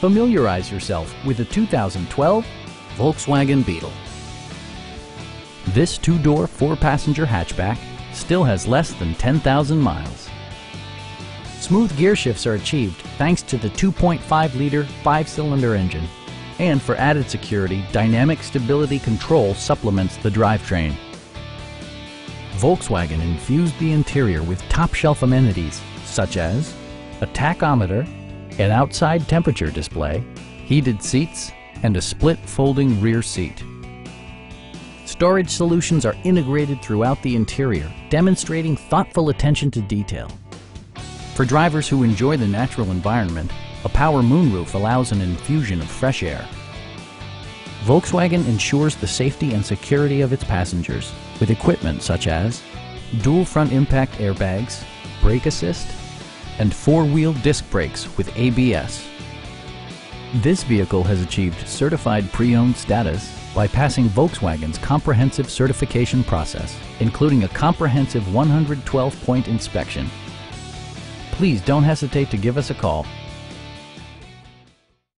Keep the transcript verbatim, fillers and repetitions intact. Familiarize yourself with the two thousand twelve Volkswagen Beetle. This two-door, four-passenger hatchback still has less than ten thousand miles. Smooth gear shifts are achieved thanks to the two point five liter five-cylinder engine. And for added security, dynamic stability control supplements the drivetrain. Volkswagen infused the interior with top-shelf amenities such as a tachometer, an outside temperature display, heated seats, and a split folding rear seat. Storage solutions are integrated throughout the interior, demonstrating thoughtful attention to detail. For drivers who enjoy the natural environment, a power moonroof allows an infusion of fresh air. Volkswagen ensures the safety and security of its passengers with equipment such as dual front impact airbags, brake assist, and four-wheel disc brakes with A B S. This vehicle has achieved certified pre-owned status by passing Volkswagen's comprehensive certification process, including a comprehensive one hundred twelve point inspection. Please don't hesitate to give us a call.